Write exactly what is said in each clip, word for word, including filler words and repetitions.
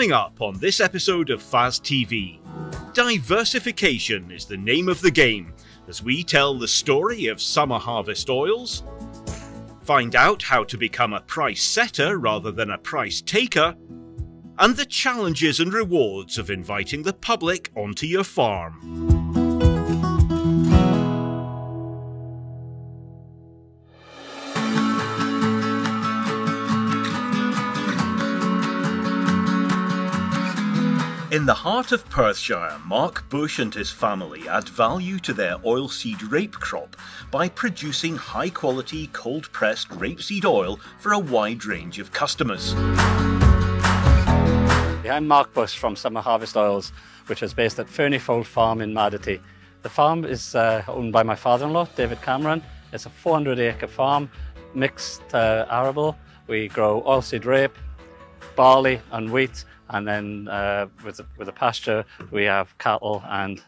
Coming up on this episode of F A S T V, diversification is the name of the game as we tell the story of Summer Harvest Oils, find out how to become a price setter rather than a price taker, and the challenges and rewards of inviting the public onto your farm. In the heart of Perthshire, Mark Bush and his family add value to their oilseed rape crop by producing high-quality cold-pressed rapeseed oil for a wide range of customers. I'm Mark Bush from Summer Harvest Oils, which is based at Fernifold Farm in Madity. The farm is uh, owned by my father-in-law, David Cameron. It's a four hundred acre farm, mixed uh, arable. We grow oilseed rape, barley and wheat, and then uh, with, the, with the pasture, we have cattle and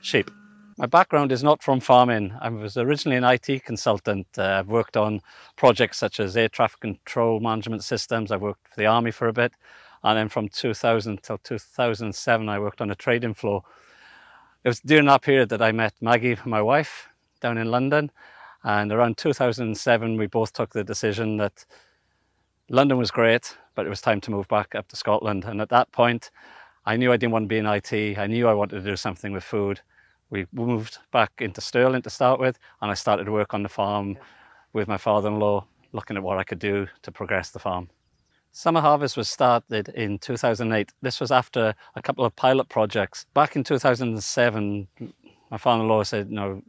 sheep. My background is not from farming. I was originally an I T consultant. Uh, I've worked on projects such as air traffic control management systems. I worked for the army for a bit. And then from two thousand till two thousand seven, I worked on a trading floor. It was during that period that I met Maggie, my wife, down in London. And around two thousand seven, we both took the decision that London was great, but it was time to move back up to Scotland. And at that point, I knew I didn't want to be in I T. I knew I wanted to do something with food. We moved back into Stirling to start with, and I started to work on the farm with my father-in-law, looking at what I could do to progress the farm. Summer Harvest was started in two thousand eight. This was after a couple of pilot projects. Back in two thousand seven, my father-in-law said, no,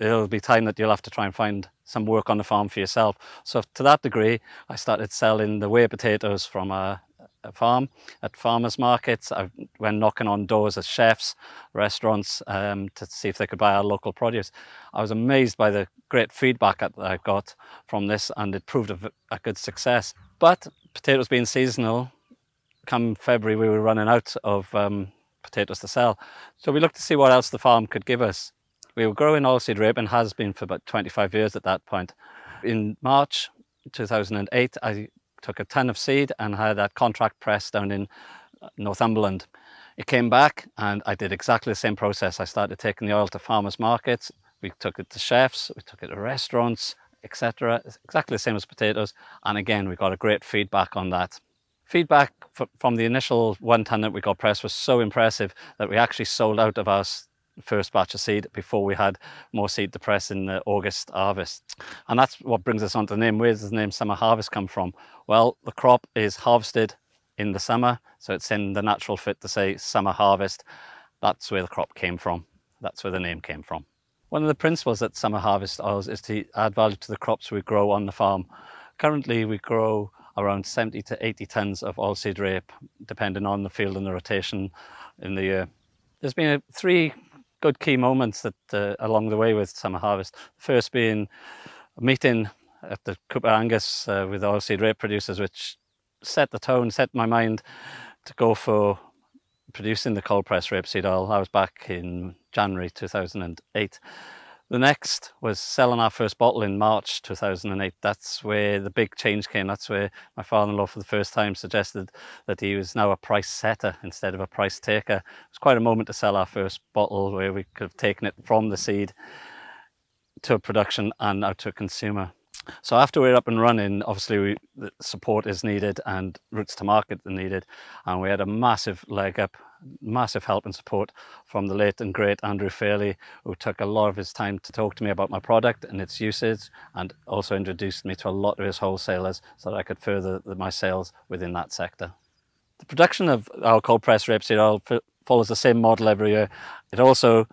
it'll be time that you'll have to try and find some work on the farm for yourself. So to that degree, I started selling the way potatoes from a, a farm at farmers markets. I went knocking on doors at chefs, restaurants, um, to see if they could buy our local produce. I was amazed by the great feedback that I got from this, and it proved a, a good success. But potatoes being seasonal, come February, we were running out of um, potatoes to sell. So we looked to see what else the farm could give us. We were growing oilseed rape and has been for about twenty-five years at that point. In March two thousand eight, I took a ton of seed and had that contract pressed down in Northumberland. It came back and I did exactly the same process. I started taking the oil to farmers markets. We took it to chefs, we took it to restaurants, et cetera. Exactly the same as potatoes. And again, we got a great feedback on that. Feedback from the initial one ton that we got pressed was so impressive that we actually sold out of our first batch of seed before we had more seed to press in the August harvest. And that's what brings us on to the name. Where does the name Summer Harvest come from? Well, the crop is harvested in the summer, so it's in the natural fit to say Summer Harvest. That's where the crop came from. That's where the name came from. One of the principles at Summer Harvest Oils is to add value to the crops we grow on the farm. Currently, we grow around seventy to eighty tonnes of oilseed rape, depending on the field and the rotation in the year. There's been a three good key moments that uh, along the way with Summer Harvest. The first being a meeting at the Cooper Angus uh, with oilseed rape producers, which set the tone, set my mind to go for producing the cold press rapeseed oil. I was back in January two thousand eight. The next was selling our first bottle in March two thousand eight. That's where the big change came. That's where my father-in-law for the first time suggested that he was now a price setter instead of a price taker. It was quite a moment to sell our first bottle where we could have taken it from the seed to production and out to a consumer. So after we're up and running, obviously we, the support is needed and routes to market are needed. And we had a massive leg up, massive help and support from the late and great Andrew Fairley, who took a lot of his time to talk to me about my product and its usage, and also introduced me to a lot of his wholesalers so that I could further my sales within that sector. The production of our cold pressed rapeseed oil follows the same model every year. It also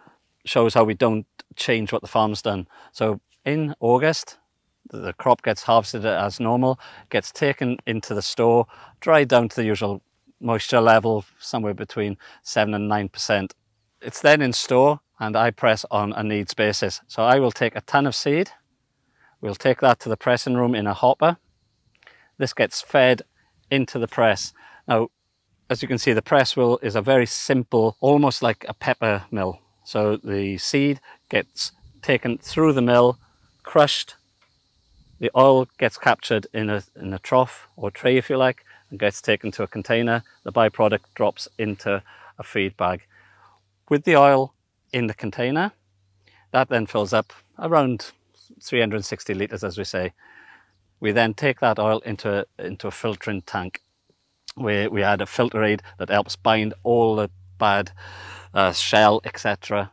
shows how we don't change what the farm's done. So in August, the crop gets harvested as normal, gets taken into the store, dried down to the usual moisture level, somewhere between seven and nine percent. It's then in store and I press on a needs basis. So I will take a ton of seed, we'll take that to the pressing room in a hopper. This gets fed into the press. Now, as you can see, the press will is a very simple, almost like a pepper mill. So the seed gets taken through the mill, crushed. The oil gets captured in a, in a trough or tray, if you like, and gets taken to a container. The byproduct drops into a feed bag with the oil in the container. That then fills up around three hundred sixty litres, as we say. We then take that oil into a, into a filtering tank where we add a filter aid that helps bind all the bad uh, shell, et cetera,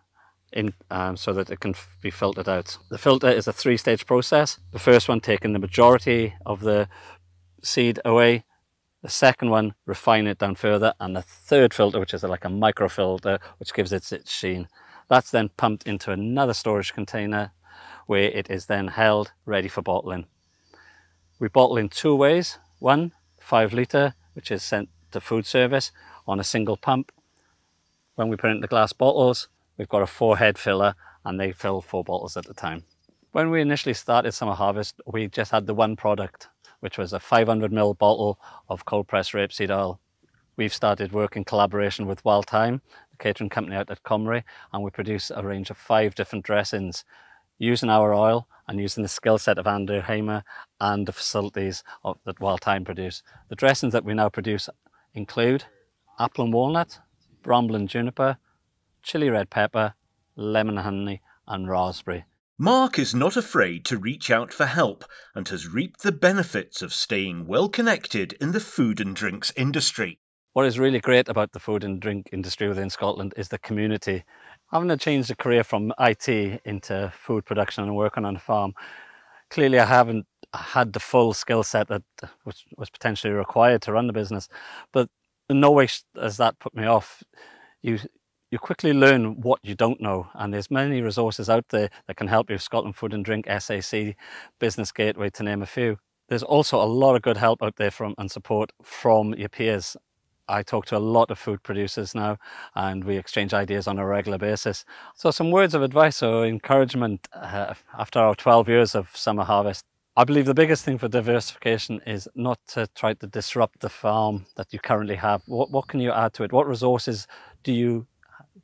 in um, so that it can be filtered out. The filter is a three-stage process. The first one taking the majority of the seed away, the second one refine it down further, and the third filter, which is like a microfilter, which gives it its sheen. That's then pumped into another storage container where it is then held ready for bottling. We bottle in two ways. One, five litre, which is sent to food service on a single pump. When we put it into glass bottles, we've got a four head filler and they fill four bottles at a time. When we initially started Summer Harvest, we just had the one product, which was a five hundred milliliter bottle of cold pressed rapeseed oil. We've started work in collaboration with Wild Thyme, the catering company out at Comrie, and we produce a range of five different dressings using our oil and using the skill set of Andrew Hamer and the facilities of, that Wild Thyme produce. The dressings that we now produce include apple and walnut, bramble and juniper, chili red pepper, lemon honey and raspberry. Mark is not afraid to reach out for help and has reaped the benefits of staying well connected in the food and drinks industry. What is really great about the food and drink industry within Scotland is the community. Having to change the career from I T into food production and working on a farm, clearly I haven't had the full skill set that was, was potentially required to run the business, but in no way has that put me off. You, You quickly learn what you don't know, and there's many resources out there that can help you. Scotland Food and Drink, S A C, Business Gateway, to name a few. There's also a lot of good help out there from and support from your peers. I talk to a lot of food producers now, and we exchange ideas on a regular basis. So some words of advice or encouragement uh, after our twelve years of Summer Harvest. I believe the biggest thing for diversification is not to try to disrupt the farm that you currently have. What, what can you add to it? What resources do you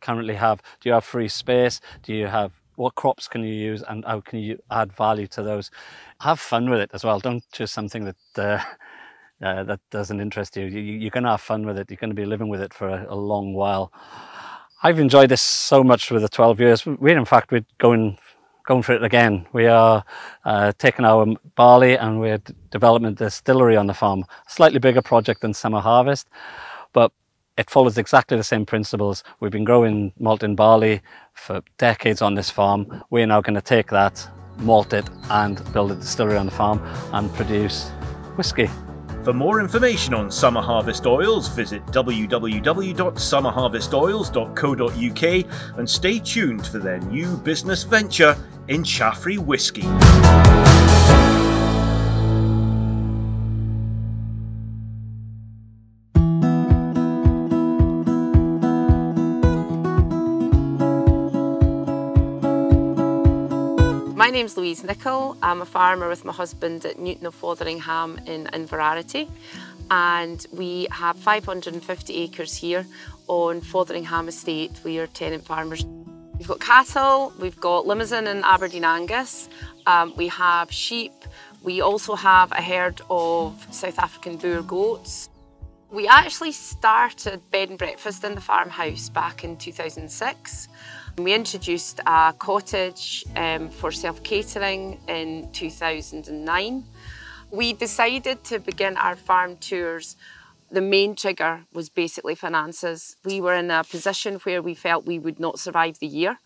currently have? Do you have free space? Do you have, what crops can you use and how can you add value to those? Have fun with it as well. Don't choose something that uh, uh, that doesn't interest you. you you're going to have fun with it. You're going to be living with it for a, a long while. I've enjoyed this so much with the twelve years. We're in fact we're going going for it again. We are uh, taking our barley and we're developing a distillery on the farm. A slightly bigger project than Summer Harvest, but it follows exactly the same principles. We've been growing malt and barley for decades on this farm. We're now going to take that, malt it and build a distillery on the farm and produce whisky. For more information on Summer Harvest Oils, visit w w w dot summer harvest oils dot co dot u k and stay tuned for their new business venture in Chaffrey Whisky. My name's Louise Nicol. I'm a farmer with my husband at Newton of Fotheringham in Inverarity, and we have five hundred fifty acres here on Fotheringham Estate. We are tenant farmers. We've got cattle, we've got Limousin and Aberdeen Angus, um, we have sheep, we also have a herd of South African Boer goats. We actually started bed and breakfast in the farmhouse back in two thousand six. We introduced a cottage um, for self-catering in two thousand nine. We decided to begin our farm tours. The main trigger was basically finances. We were in a position where we felt we would not survive the year,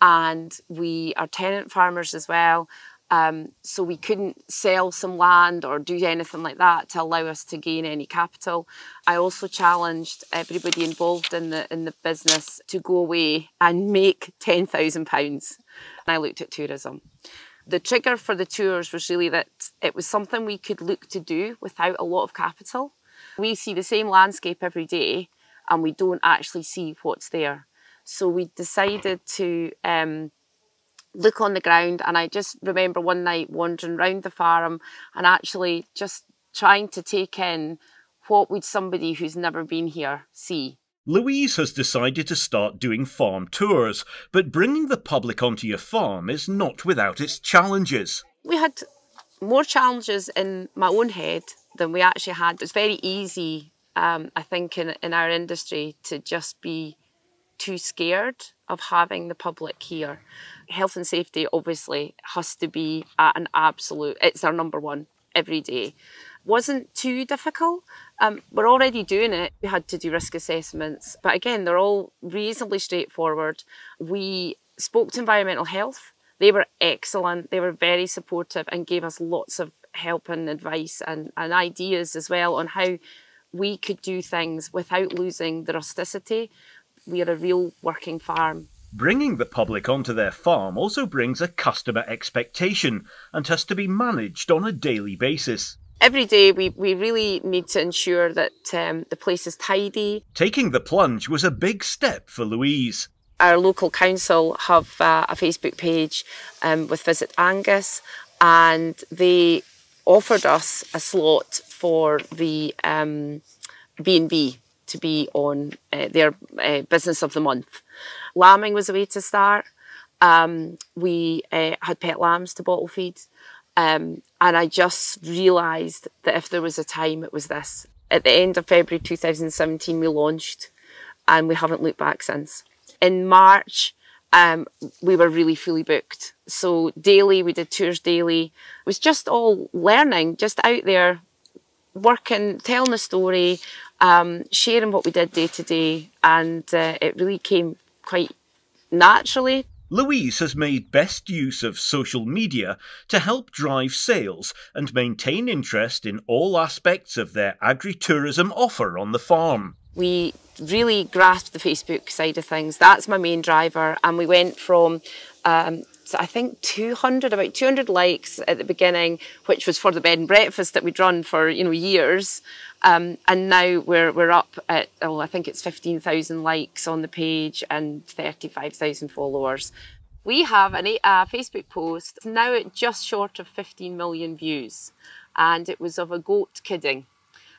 and we are tenant farmers as well, um, so we couldn't sell some land or do anything like that to allow us to gain any capital. I also challenged everybody involved in the in the business to go away and make ten thousand pounds. I looked at tourism. The trigger for the tours was really that it was something we could look to do without a lot of capital. We see the same landscape every day and we don't actually see what's there. So we decided to um, look on the ground, and I just remember one night wandering around the farm and actually just trying to take in what would somebody who's never been here see? Louise has decided to start doing farm tours, but bringing the public onto your farm is not without its challenges. We had more challenges in my own head than we actually had. It's very easy, um, I think, in, in our industry to just be too scared of having the public here. Health and safety obviously has to be at an absolute, it's our number one every day. Wasn't too difficult. Um, we're already doing it. We had to do risk assessments, but again, they're all reasonably straightforward. We spoke to environmental health. They were excellent. They were very supportive and gave us lots of help and advice and, and ideas as well on how we could do things without losing the rusticity. We are a real working farm. Bringing the public onto their farm also brings a customer expectation and has to be managed on a daily basis. Every day we, we really need to ensure that um, the place is tidy. Taking the plunge was a big step for Louise. Our local council have uh, a Facebook page um, with Visit Angus, and they offered us a slot for the um, B and B to be on uh, their uh, business of the month. Lambing was a way to start. Um, we uh, had pet lambs to bottle feed. Um, and I just realised that if there was a time, it was this. At the end of February two thousand seventeen, we launched, and we haven't looked back since. In March, um, we were really fully booked. So daily, we did tours daily. It was just all learning, just out there, working, telling the story, um, sharing what we did day to day. And uh, it really came quite naturally. Louise has made best use of social media to help drive sales and maintain interest in all aspects of their agritourism offer on the farm. We really grasped the Facebook side of things. That's my main driver, and we went from um, so I think two hundred, about two hundred likes at the beginning, which was for the bed and breakfast that we'd run for you know years, um, and now we're we're up at oh I think it's fifteen thousand likes on the page and thirty-five thousand followers. We have a uh, Facebook post now at just short of fifteen million views, and it was of a goat kidding.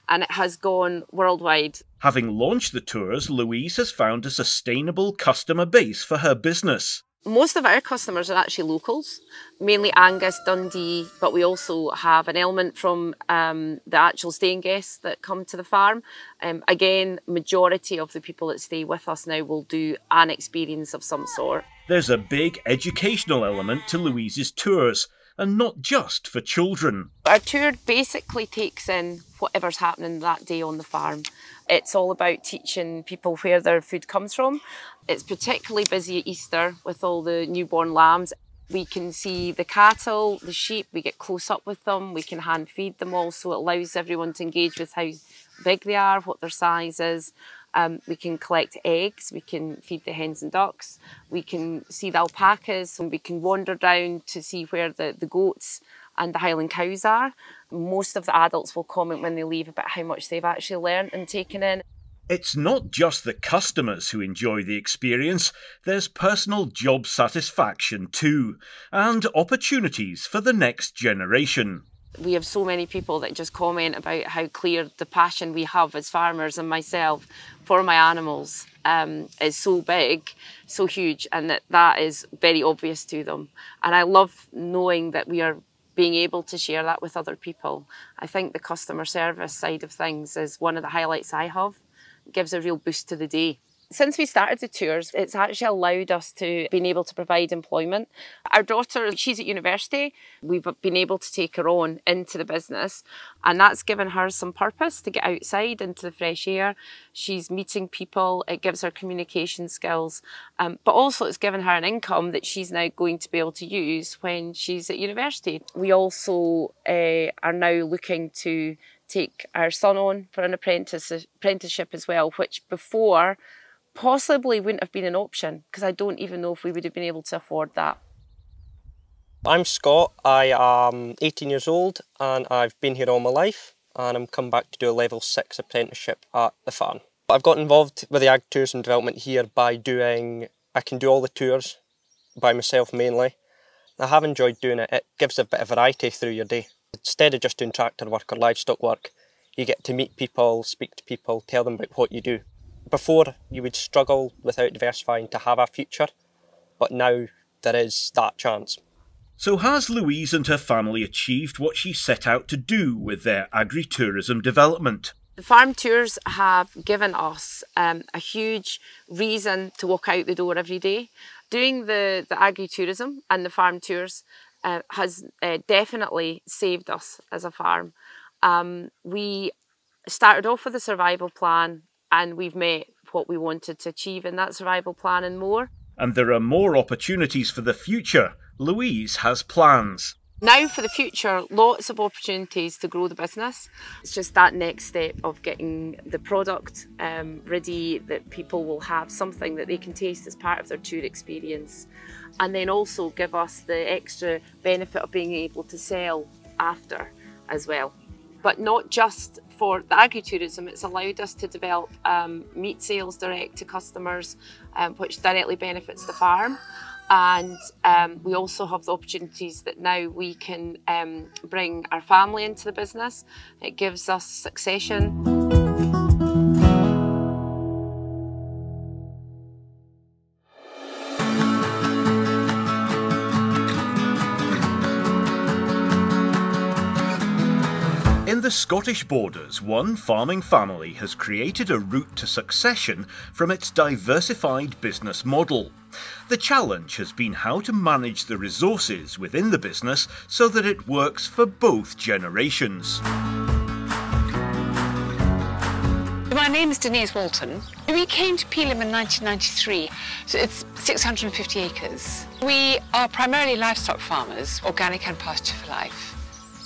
And it has gone worldwide. Having launched the tours, Louise has found a sustainable customer base for her business. Most of our customers are actually locals, mainly Angus, Dundee, but we also have an element from um, the actual staying guests that come to the farm. Um, again, majority of the people that stay with us now will do an experience of some sort. There's a big educational element to Louise's tours, and not just for children. Our tour basically takes in whatever's happening that day on the farm. It's all about teaching people where their food comes from. It's particularly busy at Easter with all the newborn lambs. We can see the cattle, the sheep, we get close up with them, we can hand feed them all, so it allows everyone to engage with how big they are, what their size is. Um, we can collect eggs, we can feed the hens and ducks, we can see the alpacas, and we can wander down to see where the, the goats and the Highland cows are. Most of the adults will comment when they leave about how much they've actually learned and taken in. It's not just the customers who enjoy the experience, there's personal job satisfaction too, and opportunities for the next generation. We have so many people that just comment about how clear the passion we have as farmers and myself for my animals um, is so big, so huge, and that that is very obvious to them. And I love knowing that we are being able to share that with other people. I think the customer service side of things is one of the highlights I have. It gives a real boost to the day. Since we started the tours, it's actually allowed us to be able to provide employment. Our daughter, she's at university. We've been able to take her on into the business, and that's given her some purpose to get outside into the fresh air. She's meeting people. It gives her communication skills, um, but also it's given her an income that she's now going to be able to use when she's at university. We also uh, are now looking to take our son on for an apprentice, apprenticeship as well, which before possibly wouldn't have been an option, because I don't even know if we would have been able to afford that. I'm Scott, I am eighteen years old, and I've been here all my life, and I'm come back to do a level six apprenticeship at the farm. I've got involved with the ag tourism development here by doing, I can do all the tours by myself mainly. I have enjoyed doing it, it gives a bit of variety through your day. Instead of just doing tractor work or livestock work, you get to meet people, speak to people, tell them about what you do. Before, you would struggle without diversifying to have a future, but now there is that chance. So has Louise and her family achieved what she set out to do with their agri-tourism development? The farm tours have given us um, a huge reason to walk out the door every day. Doing the, the agri-tourism and the farm tours uh, has uh, definitely saved us as a farm. Um, we started off with a survival plan and we've met what we wanted to achieve in that survival plan and more. And there are more opportunities for the future. Louise has plans. Now for the future, lots of opportunities to grow the business. It's just that next step of getting the product um, ready, that people will have something that they can taste as part of their tour experience. And then also give us the extra benefit of being able to sell after as well. But not just for the agri-tourism, it's allowed us to develop um, meat sales direct to customers, um, which directly benefits the farm. And um, we also have the opportunities that now we can um, bring our family into the business. It gives us succession. In the Scottish Borders, one farming family has created a route to succession from its diversified business model. The challenge has been how to manage the resources within the business so that it works for both generations. My name is Denise Walton. We came to Peelham in nineteen ninety-three, so it's six hundred fifty acres. We are primarily livestock farmers, organic and pasture for life.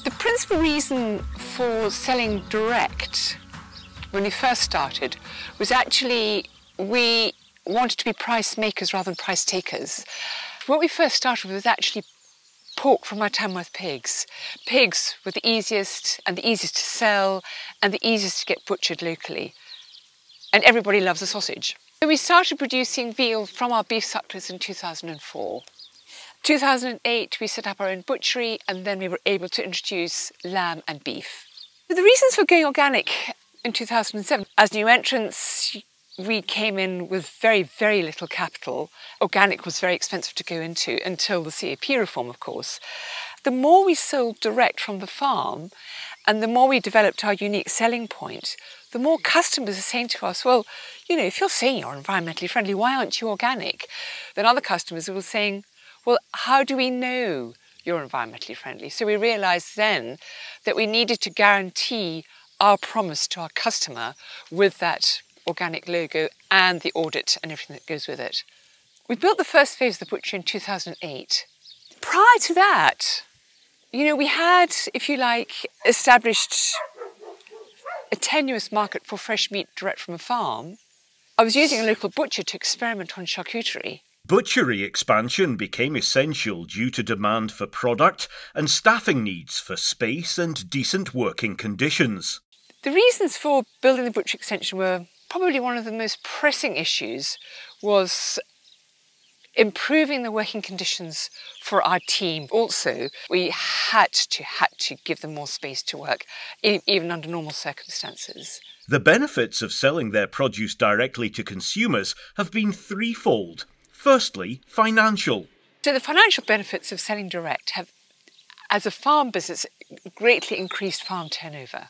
The principal reason for selling direct when we first started was actually we wanted to be price makers rather than price takers. What we first started with was actually pork from our Tamworth pigs. Pigs were the easiest and the easiest to sell and the easiest to get butchered locally. And everybody loves a sausage. So we started producing veal from our beef sucklers in two thousand four. two thousand eight we set up our own butchery and then we were able to introduce lamb and beef. So the reasons for going organic in two thousand seven, as new entrants, we came in with very, very little capital. Organic was very expensive to go into until the C A P reform, of course. The more we sold direct from the farm and the more we developed our unique selling point, the more customers are saying to us, well, you know, if you're saying you're environmentally friendly, why aren't you organic? Then other customers were saying, well, how do we know you're environmentally friendly? So we realised then that we needed to guarantee our promise to our customer with that organic logo and the audit and everything that goes with it. We built the first phase of the butchery in two thousand eight. Prior to that, you know, we had, if you like, established a tenuous market for fresh meat direct from a farm. I was using a local butcher to experiment on charcuterie. Butchery expansion became essential due to demand for product and staffing needs for space and decent working conditions. The reasons for building the butchery extension were probably one of the most pressing issues was improving the working conditions for our team. Also, we had to, had to give them more space to work, even under normal circumstances. The benefits of selling their produce directly to consumers have been threefold. Firstly, financial. So the financial benefits of selling direct have, as a farm business, greatly increased farm turnover.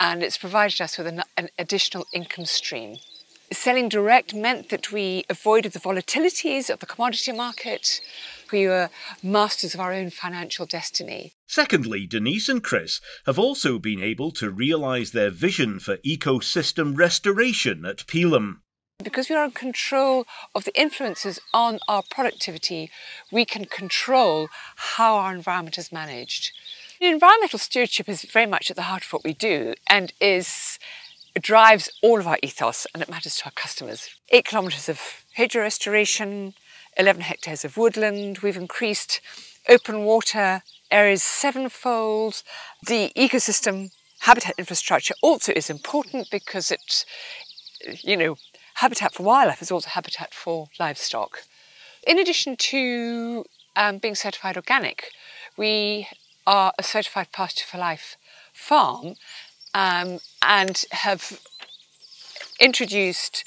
And it's provided us with an, an additional income stream. Selling direct meant that we avoided the volatilities of the commodity market. We were masters of our own financial destiny. Secondly, Denise and Chris have also been able to realise their vision for ecosystem restoration at Peelham. Because we are in control of the influences on our productivity, we can control how our environment is managed. Environmental stewardship is very much at the heart of what we do and is drives all of our ethos, and it matters to our customers. Eight kilometres of hedgerow restoration, eleven hectares of woodland, we've increased open water areas sevenfold, the ecosystem habitat infrastructure also is important because it's, you know, habitat for wildlife is also habitat for livestock. In addition to um, being certified organic, we are a certified pasture for life farm um, and have introduced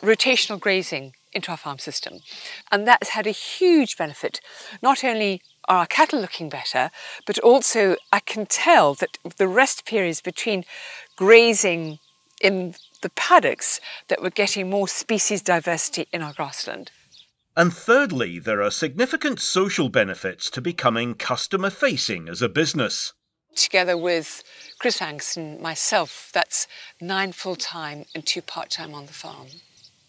rotational grazing into our farm system. And that's had a huge benefit, not only are our cattle looking better? But also I can tell that the rest periods between grazing in the paddocks that we're getting more species diversity in our grassland. And thirdly, there are significant social benefits to becoming customer-facing as a business. Together with Chris Hansen, myself, that's nine full-time and two part-time on the farm.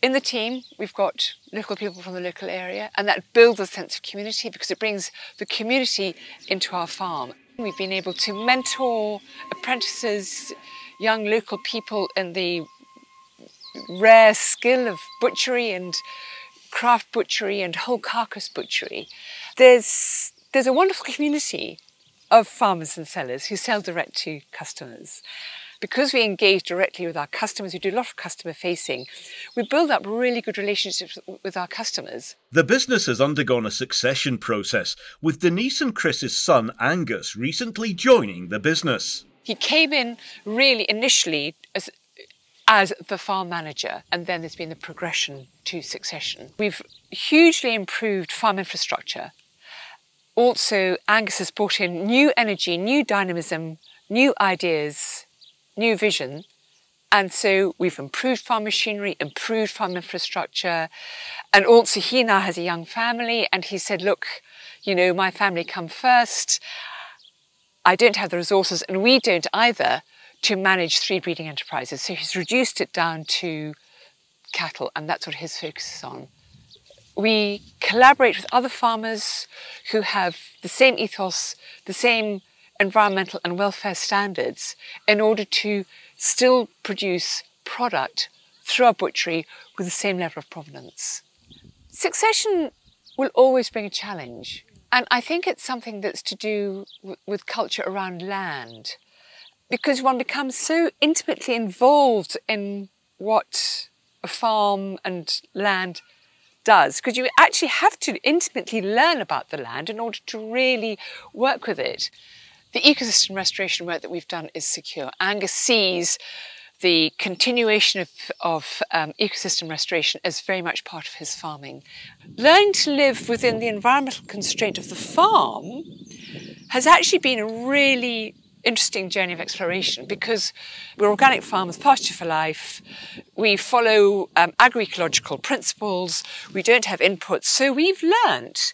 In the team, we've got local people from the local area, and that builds a sense of community because it brings the community into our farm. We've been able to mentor apprentices, young local people in the rare skill of butchery and craft butchery and whole carcass butchery. There's, there's a wonderful community of farmers and sellers who sell direct to customers. Because we engage directly with our customers, we do a lot of customer facing, we build up really good relationships with our customers. The business has undergone a succession process, with Denise and Chris's son Angus recently joining the business. He came in really initially as, as the farm manager, and then there's been the progression to succession. We've hugely improved farm infrastructure. Also, Angus has brought in new energy, new dynamism, new ideas, new vision. And so we've improved farm machinery, improved farm infrastructure. And also he now has a young family, and he said, look, you know, my family come first. I don't have the resources, and we don't either, to manage three breeding enterprises. So he's reduced it down to cattle, and that's what his focus is on. We collaborate with other farmers who have the same ethos, the same environmental and welfare standards, in order to still produce product through our butchery with the same level of provenance. Succession will always bring a challenge. And I think it's something that's to do with culture around land, because one becomes so intimately involved in what a farm and land does, because you actually have to intimately learn about the land in order to really work with it. The ecosystem restoration work that we've done is secure. Angus sees the continuation of, of um, ecosystem restoration as very much part of his farming. Learning to live within the environmental constraint of the farm has actually been a really interesting journey of exploration, because we're organic farmers, pasture for life, we follow um, agroecological principles, we don't have inputs, so we've learnt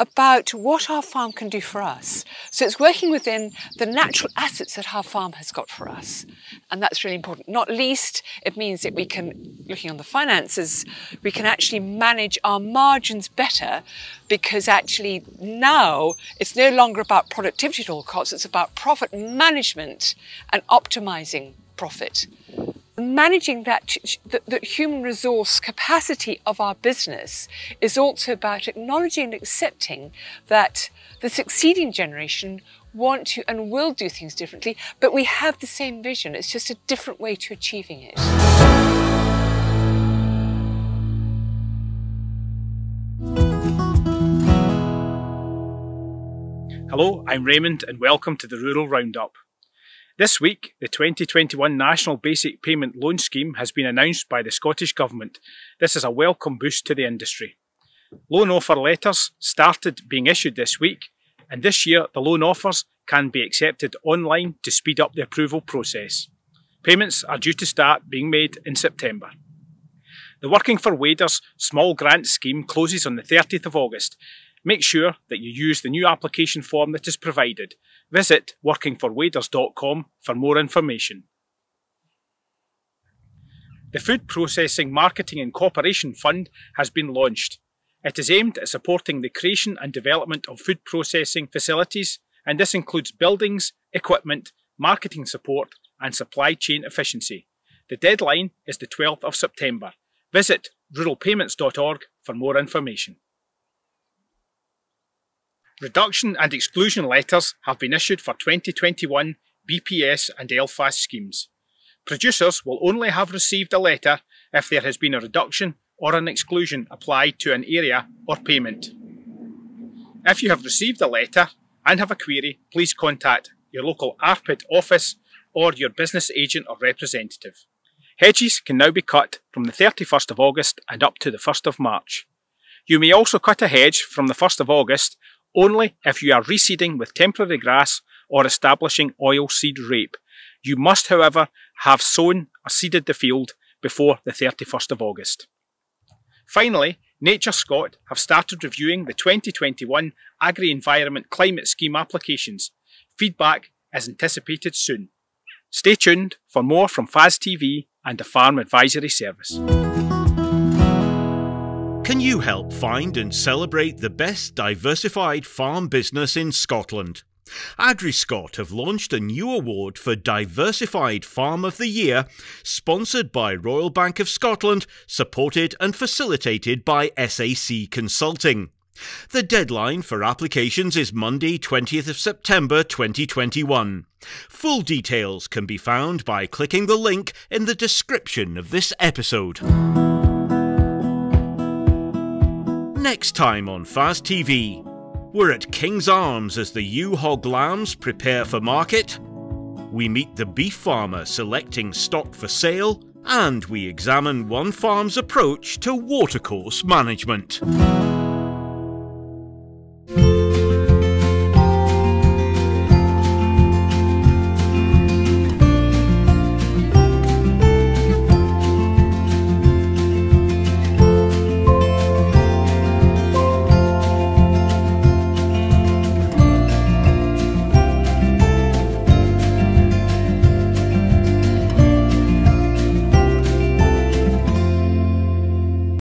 about what our farm can do for us. So it's working within the natural assets that our farm has got for us. And that's really important. Not least, it means that we can, looking on the finances, we can actually manage our margins better, because actually now it's no longer about productivity at all costs, it's about profit management and optimizing profit. Managing that the, the human resource capacity of our business is also about acknowledging and accepting that the succeeding generation want to and will do things differently, but we have the same vision. It's just a different way to achieving it. Hello, I'm Raymond, and welcome to the Rural Roundup. This week, the twenty twenty-one National Basic Payment Loan Scheme has been announced by the Scottish Government. This is a welcome boost to the industry. Loan offer letters started being issued this week, and this year the loan offers can be accepted online to speed up the approval process. Payments are due to start being made in September. The Working for Waders Small Grant Scheme closes on the thirtieth of August. Make sure that you use the new application form that is provided. Visit working for waders dot com for more information. The Food Processing Marketing and Cooperation Fund has been launched. It is aimed at supporting the creation and development of food processing facilities, and this includes buildings, equipment, marketing support and supply chain efficiency. The deadline is the twelfth of September. Visit rural payments dot org for more information. Reduction and exclusion letters have been issued for twenty twenty-one B P S and L F A S schemes. Producers will only have received a letter if there has been a reduction or an exclusion applied to an area or payment. If you have received a letter and have a query, please contact your local R P I D office or your business agent or representative. Hedges can now be cut from the thirty-first of August and up to the first of March. You may also cut a hedge from the first of August only if you are reseeding with temporary grass or establishing oil seed rape. You must, however, have sown or seeded the field before the thirty-first of August. Finally, NatureScot have started reviewing the twenty twenty-one Agri-Environment Climate Scheme applications. Feedback is anticipated soon. Stay tuned for more from F A S T V and the Farm Advisory Service. Can you help find and celebrate the best diversified farm business in Scotland? AgriScot have launched a new award for Diversified Farm of the Year, sponsored by Royal Bank of Scotland, supported and facilitated by S A C Consulting. The deadline for applications is Monday, twentieth of September twenty twenty-one. Full details can be found by clicking the link in the description of this episode. Next time on F A S T V. We're at King's Arms as the ewe-hog lambs prepare for market. We meet the beef farmer selecting stock for sale, and we examine one farm's approach to watercourse management.